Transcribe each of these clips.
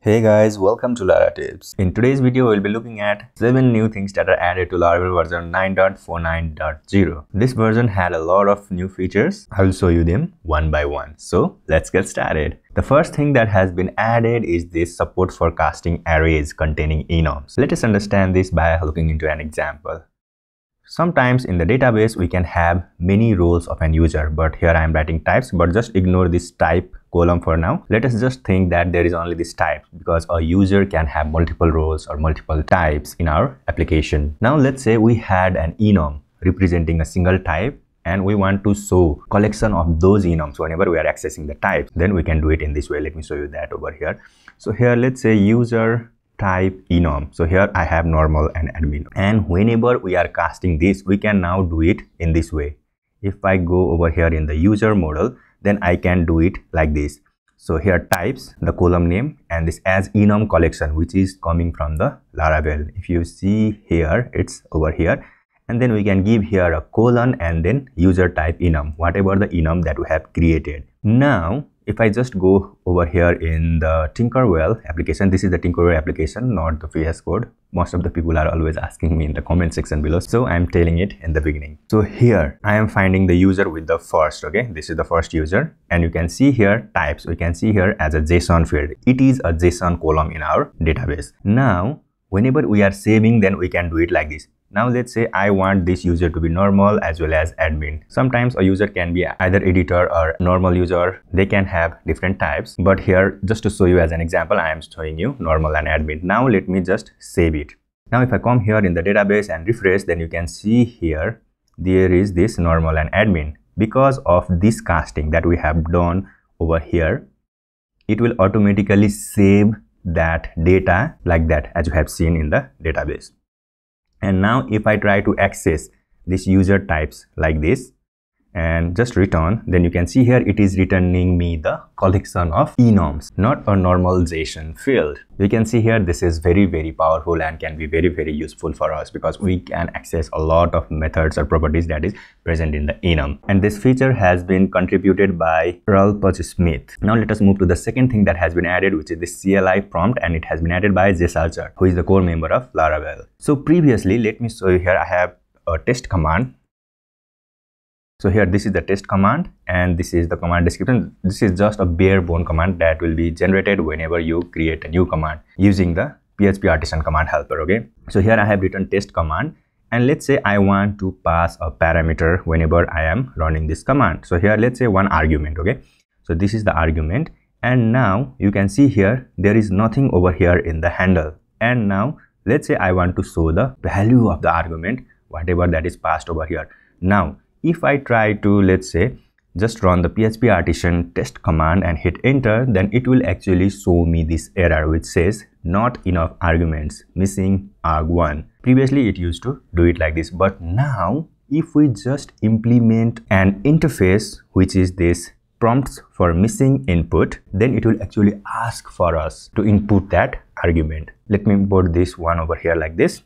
Hey guys, welcome to Lara Tips. In today's video, we'll be looking at 7 new things that are added to Laravel version 9.49.0. This version had a lot of new features. I will show you them one by one. So let's get started. The first thing that has been added is this support for casting arrays containing enums. Let us understand this by looking into an example. Sometimes in the database, we can have many roles of an user, but here I am writing types, but just ignore this type column for now. Let us just think that there is only this type because a user can have multiple roles or multiple types in our application. Now let's say we had an enum representing a single type and we want to show collection of those enums whenever we are accessing the types. Then we can do it in this way. Let me show you that over here. So here, let's say user type enum. So here I have normal and admin, and whenever we are casting this, we can now do it in this way. If I go over here in the user model, then I can do it like this. So here types, the column name, and this as enum collection, which is coming from the Laravel. If you see here, it's over here. And then we can give here a colon and then user type enum, whatever the enum that we have created. Now, if I just go over here in the Tinkerwell application, this is the Tinkerwell application, not the VS Code. Most of the people are always asking me in the comment section below, so I'm telling it in the beginning. So here I am finding the user with the first, okay, this is the first user, and you can see here types, we can see here as a JSON field. It is a JSON column in our database. Now whenever we are saving, then we can do it like this. Now let's say I want this user to be normal as well as admin. Sometimes a user can be either editor or normal user. They can have different types. But here, just to show you as an example, I am showing you normal and admin. Now let me just save it. Now if I come here in the database and refresh, then you can see here, there is this normal and admin. Because of this casting that we have done over here, it will automatically save that data like that, as you have seen in the database. And now if I try to access this user types like this and just return, then you can see here it is returning me the collection of enums, not a normalization field. We can see here this is very powerful and can be very useful for us because we can access a lot of methods or properties that is present in the enum. And this feature has been contributed by Ralph Poch-Smith. Now let us move to the second thing that has been added, which is the CLI prompt, and it has been added by Jess Archer, who is the core member of Laravel. So previously, let me show you here, I have a test command. So here this is the test command and this is the command description. This is just a bare bone command that will be generated whenever you create a new command using the PHP artisan command helper, okay? So here I have written test command, and let's say I want to pass a parameter whenever I am running this command. So here let's say one argument, okay? So this is the argument, and now you can see here there is nothing over here in the handle. And now let's say I want to show the value of the argument, whatever that is passed over here. Now if I try to, let's say, just run the PHP artisan test command and hit enter, then it will actually show me this error which says not enough arguments, missing arg1. Previously it used to do it like this, but now if we just implement an interface which is this prompts for missing input, then it will actually ask for us to input that argument. Let me import this one over here like this.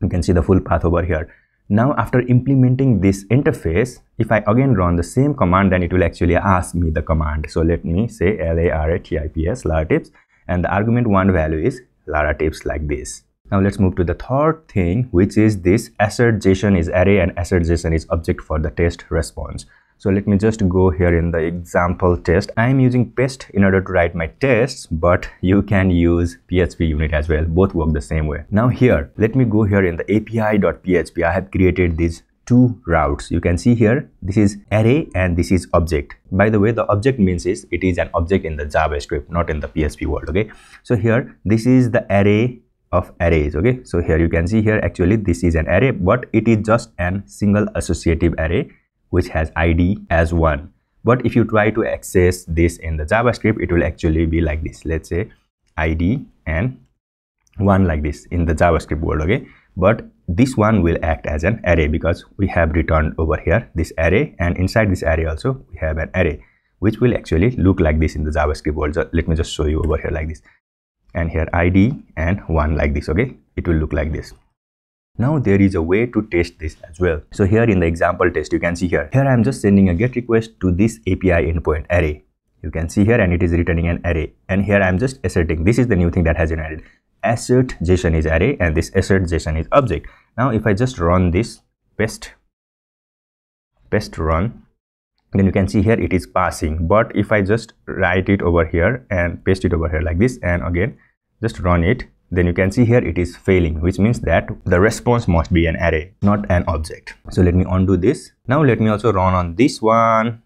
You can see the full path over here. Now after implementing this interface, if I again run the same command, then it will actually ask me the command. So let me say LARA TIPS, Lara Tips, and the argument 1 value is Lara Tips like this. Now let's move to the third thing, which is this assert JSON is array and assert JSON is object for the test response. So let me just go here in the example test. I am using paste in order to write my tests, but you can use PHP unit as well. Both work the same way. Now here, let me go here in the api.php. I have created these two routes. You can see here, this is array and this is object. By the way, the object means is it is an object in the JavaScript, not in the PHP world, okay? So here, this is the array of arrays, okay? So here you can see here, actually this is an array, but it is just an single associative array which has ID as 1. But if you try to access this in the JavaScript, it will actually be like this. Let's say ID and 1 like this in the JavaScript world, okay? But this one will act as an array because we have returned over here this array, and inside this array also we have an array which will actually look like this in the JavaScript world. So let me just show you over here like this, and here ID and 1 like this, okay? It will look like this. Now there is a way to test this as well. So here in the example test, you can see here, I am just sending a GET request to this API endpoint array. You can see here, and it is returning an array. And here I am just asserting. This is the new thing that has been added. Assert JSON is array, and this assert JSON is object. Now, if I just run this, paste run, then you can see here it is passing. But if I just write it over here and paste it over here like this, and again just run it, then you can see here it is failing, which means that the response must be an array, not an object. So let me undo this. Now let me also run on this one.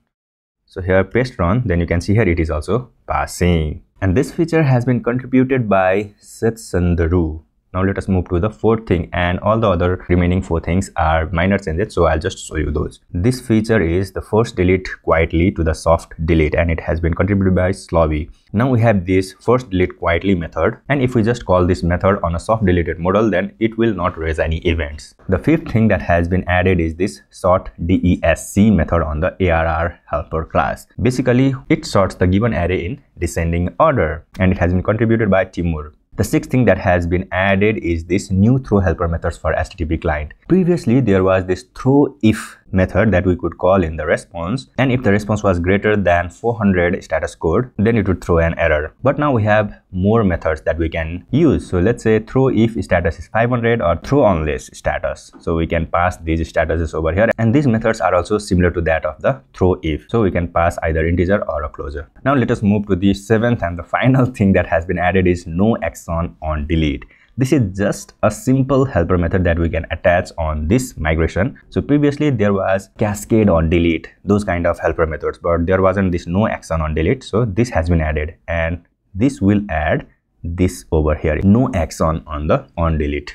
So here paste run, then you can see here it is also passing. And this feature has been contributed by Satsandaru. Now let us move to the fourth thing, and all the other remaining four things are minor changes, so I'll just show you those. This feature is the first delete quietly to the SoftDelete, and it has been contributed by Slovy. Now we have this first delete quietly method, and if we just call this method on a soft-deleted model, then it will not raise any events. The fifth thing that has been added is this sort DESC method on the Arr helper class. Basically, it sorts the given array in descending order, and it has been contributed by Timur. The sixth thing that has been added is this new throw helper methods for HTTP client. Previously, there was this throw if method that we could call in the response, and if the response was greater than 400 status code, then it would throw an error. But now we have more methods that we can use. So let's say throw if status is 500 or throw unless status. So we can pass these statuses over here, and these methods are also similar to that of the throw if. So we can pass either integer or a closure. Now let us move to the seventh and the final thing that has been added is no action on delete. This is just a simple helper method that we can attach on this migration. So previously there was cascade on delete, those kind of helper methods, but there wasn't this no action on delete. So this has been added, and this will add this over here, no action on the on delete.